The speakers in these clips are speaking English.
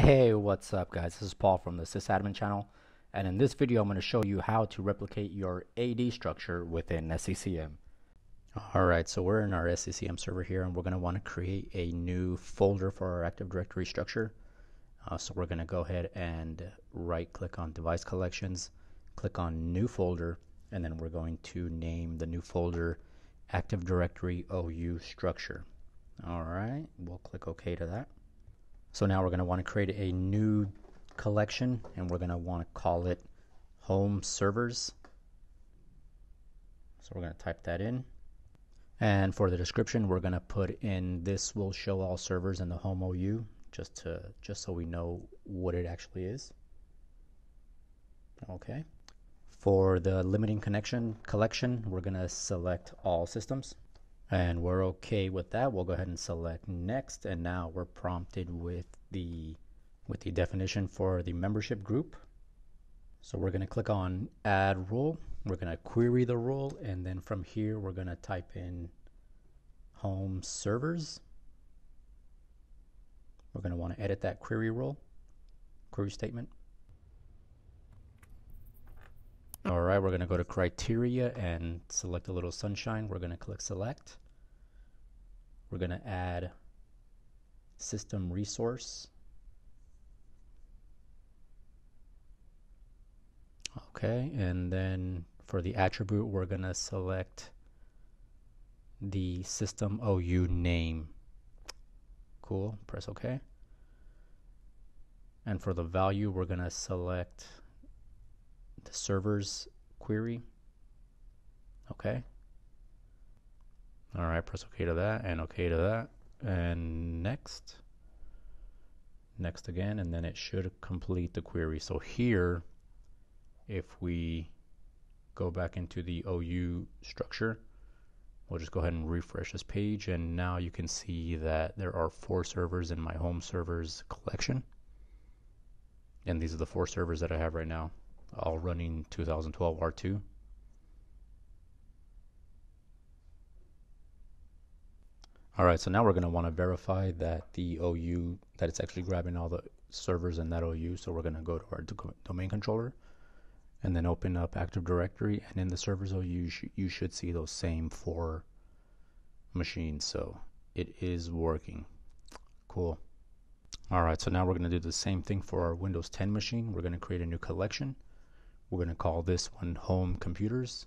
Hey, what's up guys? This is Paul from the SysAdmin channel, and in this video I'm going to show you how to replicate your AD structure within SCCM. Alright, so we're in our SCCM server here, and we're going to want to create a new folder for our Active Directory structure. So we're going to go ahead and right click on Device Collections, click on New Folder, and then we're going to name the new folder Active Directory OU Structure. Alright, we'll click OK to that. So now we're going to want to create a new collection, and we're going to want to call it Home Servers. So we're going to type that in. And for the description, we're going to put in this will show all servers in the home OU, just so we know what it actually is. Okay. For the limiting connection collection, we're going to select all systems. And we're okay with that. We'll go ahead and select next, and now we're prompted with the definition for the membership group. So we're going to click on add rule, we're going to query the rule, and then from here we're going to type in home servers. We're going to want to edit that query statement. All right, we're going to go to criteria and select a little sunshine. We're going to click select. We're going to add system resource. Okay, and then for the attribute, we're going to select the system OU name. Cool, press OK. And for the value, we're going to select the servers query. Okay. All right, press OK to that and OK to that, and next. Next again, and then it should complete the query. So here, if we go back into the OU structure, we'll just go ahead and refresh this page, and now you can see that there are 4 servers in my home servers collection. And these are the 4 servers that I have right now, all running 2012 R2. Alright, so now we're going to want to verify that the OU, that it's actually grabbing all the servers in that OU. So we're going to go to our domain controller and then open up Active Directory, and in the servers OU you should see those same 4 machines. So it is working. Cool. Alright, so now we're going to do the same thing for our Windows 10 machine. We're going to create a new collection. We're going to call this one Home Computers.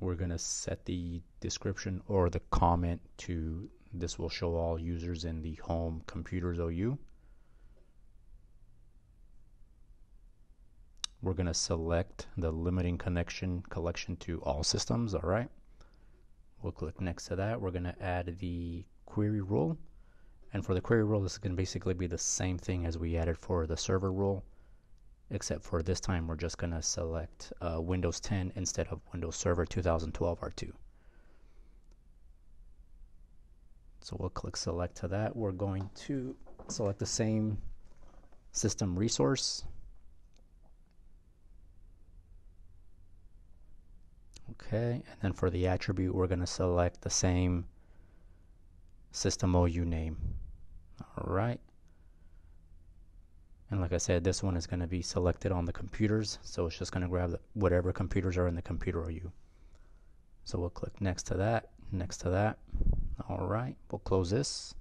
We're going to set the description or the comment to this will show all users in the Home Computers OU. We're going to select the limiting connection collection to all systems. All right. We'll click next to that. We're going to add the query rule. And for the query rule, this is going to basically be the same thing as we added for the server rule, except for this time we're just going to select Windows 10 instead of Windows Server 2012 R2. So we'll click select to that. We're going to select the same system resource. Okay, and then for the attribute, we're going to select the same system OU name. All right. And like I said, this one is going to be selected on the computers, so it's just going to grab whatever computers are in the computer OU. So we'll click next to that, next to that. All right, we'll close this.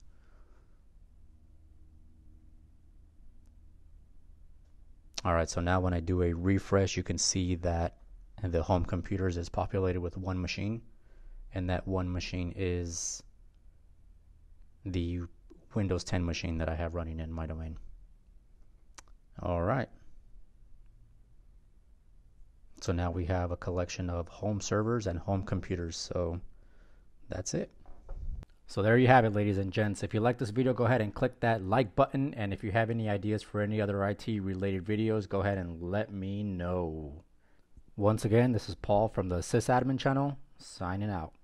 All right, so now when I do a refresh, you can see that the home computers is populated with 1 machine, and that 1 machine is the Windows 10 machine that I have running in my domain. All right, so now we have a collection of home servers and home computers. So that's it. So there you have it, ladies and gents. If you like this video, go ahead and click that like button, and if you have any ideas for any other IT related videos, go ahead and let me know. Once again, this is Paul from the SysAdmin channel, signing out.